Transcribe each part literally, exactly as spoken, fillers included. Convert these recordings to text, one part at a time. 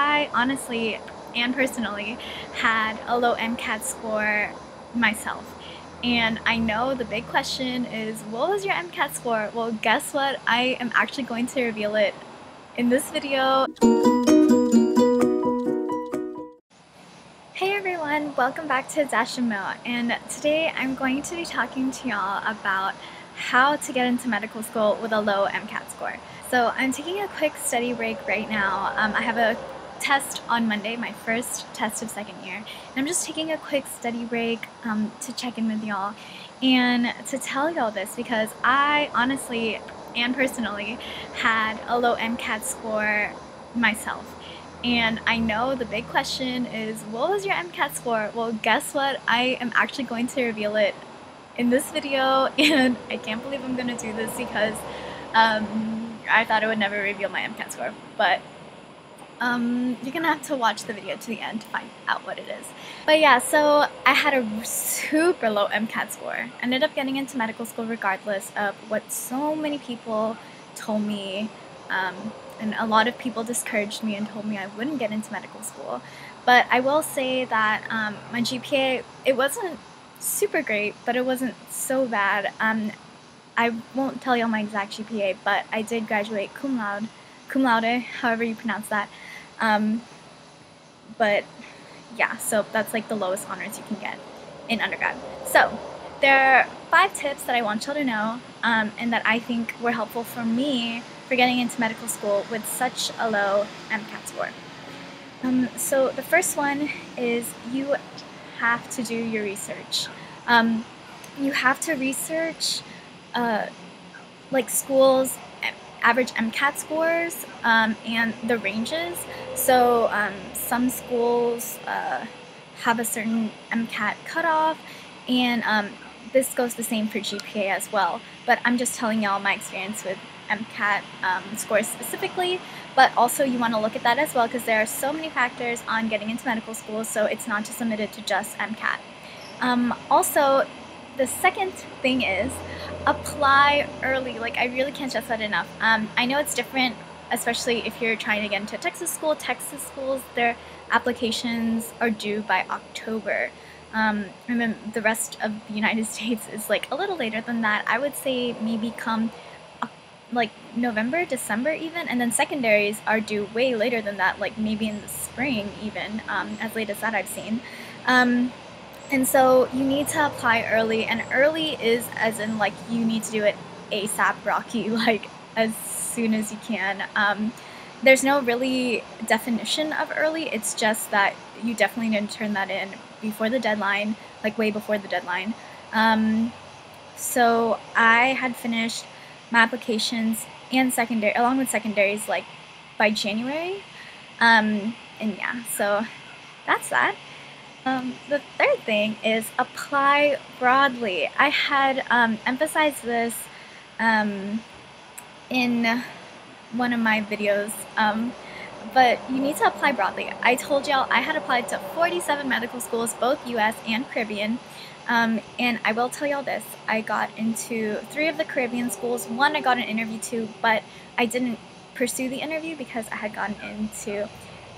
I honestly and personally had a low MCAT score myself. And I know the big question is, what was your MCAT score? Well, guess what? I am actually going to reveal it in this video. Hey everyone, welcome back to Dash of Mo. And today I'm going to be talking to y'all about how to get into medical school with a low MCAT score. So I'm taking a quick study break right now. Um, I have a test on Monday, my first test of second year. And I'm just taking a quick study break um, to check in with y'all and to tell y'all this because I honestly and personally had a low MCAT score myself. And I know the big question is, what was your MCAT score? Well, guess what? I am actually going to reveal it in this video, and I can't believe I'm gonna do this because um, I thought I would never reveal my MCAT score, but um, you're gonna have to watch the video to the end to find out what it is. But yeah, so I had a super low MCAT score. Ended up getting into medical school regardless of what so many people told me, um, and a lot of people discouraged me and told me I wouldn't get into medical school. But I will say that um, my G P A, it wasn't super great, but it wasn't so bad. Um, I won't tell y'all my exact G P A, but I did graduate cum laude, cum laude, however you pronounce that. Um, but yeah, so that's like the lowest honors you can get in undergrad. So there are five tips that I want y'all to know um, and that I think were helpful for me for getting into medical school with such a low MCAT score. Um, so the first one is you have to do your research. Um, you have to research uh, like schools, average MCAT scores, um, and the ranges. So um, some schools uh, have a certain MCAT cutoff, and um, this goes the same for G P A as well. But I'm just telling y'all my experience with MCAT um, scores specifically, but also you want to look at that as well because there are so many factors on getting into medical school, so it's not just limited to just MCAT. Um, also, the second thing is apply early. Like, I really can't stress that enough. Um, I know it's different, especially if you're trying to get into a Texas school. Texas schools, their applications are due by October. Um, and then the rest of the United States is like a little later than that. I would say maybe come like November, December even, and then secondaries are due way later than that, like maybe in the spring even, um, as late as that I've seen. Um, and so you need to apply early, and early is as in like you need to do it ASAP Rocky, like as soon as you can. Um, there's no really definition of early, it's just that you definitely need to turn that in before the deadline, like way before the deadline. Um, so I had finished my applications and secondary, along with secondaries, like by January. Um, and yeah, so that's that. Um, the third thing is apply broadly. I had um, emphasized this um, in one of my videos, um, but you need to apply broadly. I told y'all I had applied to forty-seven medical schools, both U S and Caribbean. Um, and I will tell y'all this, I got into three of the Caribbean schools. One I got an interview to, but I didn't pursue the interview because I had gotten into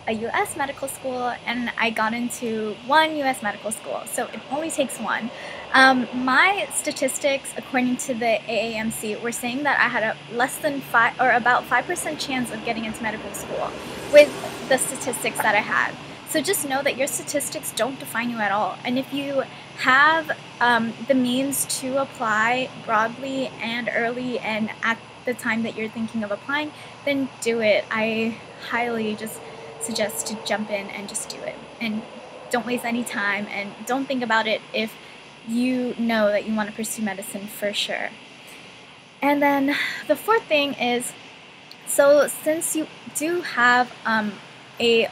a U S medical school, and I got into one U S medical school, so it only takes one. Um, my statistics, according to the A A M C, were saying that I had a less than five or about five percent chance of getting into medical school with the statistics that I had. So just know that your statistics don't define you at all. And if you have um, the means to apply broadly and early and at the time that you're thinking of applying, then do it. I highly just suggest to jump in and just do it. And don't waste any time, and don't think about it if you know that you want to pursue medicine for sure. And then the fourth thing is, so since you do have um, a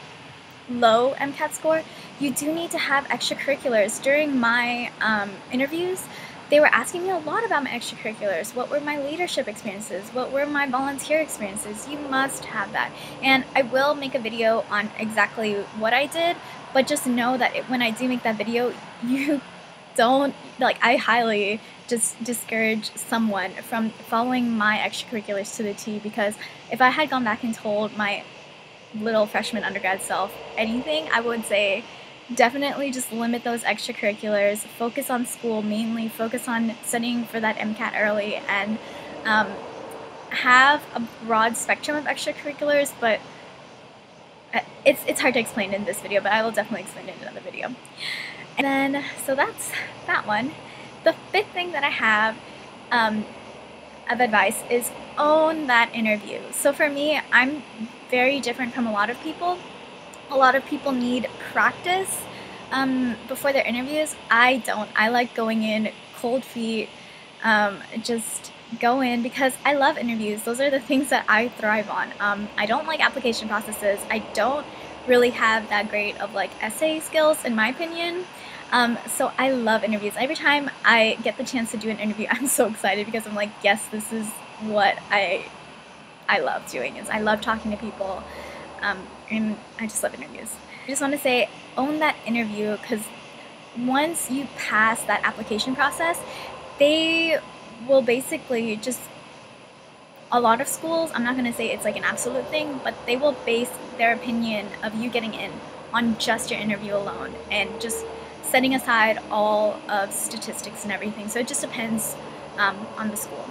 low MCAT score, you do need to have extracurriculars. During my um, interviews, they were asking me a lot about my extracurriculars. What were my leadership experiences? What were my volunteer experiences? You must have that. And I will make a video on exactly what I did, but just know that it, when I do make that video, you don't, like, I highly just discourage someone from following my extracurriculars to the T, because if I had gone back and told my little freshman undergrad self anything, I would say definitely just limit those extracurriculars, focus on school mainly, focus on studying for that MCAT early, and um, have a broad spectrum of extracurriculars, but it's, it's hard to explain in this video, but I will definitely explain it in another video. And then, so that's that one. The fifth thing that I have um, of advice is own that interview. So for me, I'm very different from a lot of people. A lot of people need practice um, before their interviews. I don't. I like going in cold feet, um, just go in, because I love interviews. Those are the things that I thrive on. Um, I don't like application processes. I don't really have that great of like essay skills, in my opinion. Um, so I love interviews. Every time I get the chance to do an interview, I'm so excited, because I'm like, yes, this is what I I love doing. Is I love talking to people. Um, and I just love interviews. I just want to say, own that interview, because once you pass that application process, they will basically just, a lot of schools, I'm not going to say it's like an absolute thing, but they will base their opinion of you getting in on just your interview alone, and just setting aside all of statistics and everything. So it just depends um, on the school.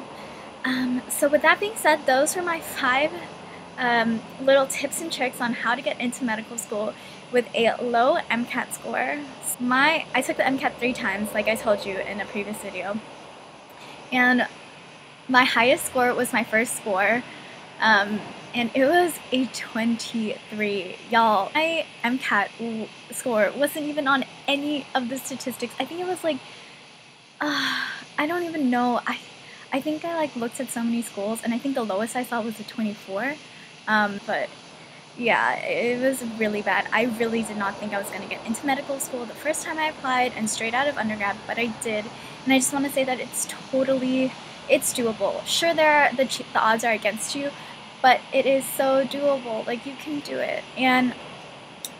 Um, so with that being said, those were my five Um, little tips and tricks on how to get into medical school with a low MCAT score. My, I took the MCAT three times, like I told you in a previous video, and my highest score was my first score, um, and it was a twenty-three. Y'all, my MCAT score wasn't even on any of the statistics. I think it was like, uh, I don't even know. I, I think I like looked at so many schools, and I think the lowest I saw was a twenty-four. Um, but yeah, it was really bad. I really did not think I was going to get into medical school the first time I applied and straight out of undergrad, but I did. And I just want to say that it's totally, it's doable. Sure, there are, the, the odds are against you, but it is so doable. Like, you can do it. And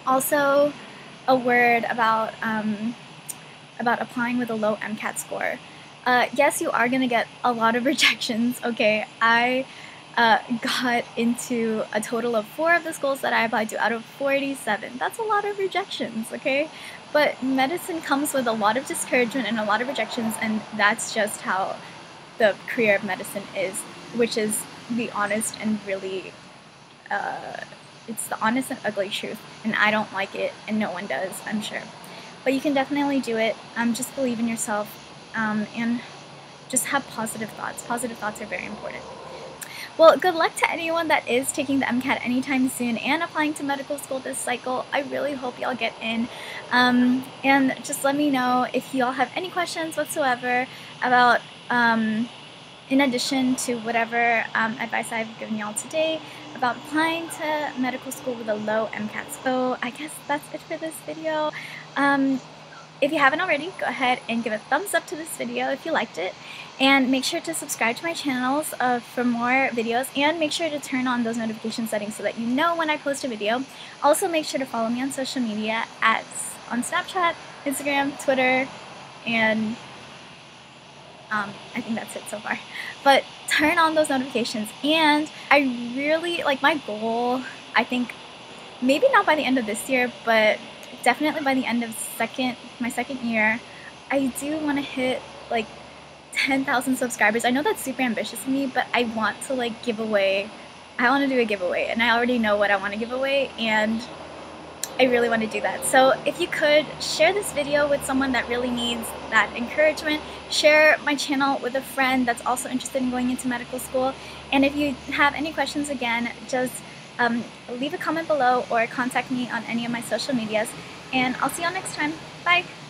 also a word about, um, about applying with a low MCAT score. Uh, yes, you are going to get a lot of rejections. Okay, I... Uh, got into a total of four of the schools that I applied to out of forty-seven. That's a lot of rejections, okay? But medicine comes with a lot of discouragement and a lot of rejections, and that's just how the career of medicine is, which is the honest and really, uh, it's the honest and ugly truth, and I don't like it, and no one does, I'm sure. But you can definitely do it. Um, just believe in yourself, um, and just have positive thoughts. Positive thoughts are very important. Well, good luck to anyone that is taking the MCAT anytime soon and applying to medical school this cycle. I really hope y'all get in. Um, and just let me know if y'all have any questions whatsoever about, um, in addition to whatever um, advice I've given y'all today, about applying to medical school with a low MCAT score. So I guess that's it for this video. Um, If you haven't already, go ahead and give a thumbs up to this video if you liked it, and make sure to subscribe to my channels uh, for more videos, and make sure to turn on those notification settings so that you know when I post a video. Also, make sure to follow me on social media at on Snapchat, Instagram, Twitter, and um, I think that's it so far. But turn on those notifications, and I really like my goal. I think maybe not by the end of this year, but definitely by the end of second my second year, I do want to hit like ten thousand subscribers. I know that's super ambitious of me, but I want to like give away, I want to do a giveaway, and I already know what I want to give away, and I really want to do that. So if you could share this video with someone that really needs that encouragement, share my channel with a friend that's also interested in going into medical school, and if you have any questions, again, just Um, leave a comment below or contact me on any of my social medias, and I'll see y'all next time. Bye!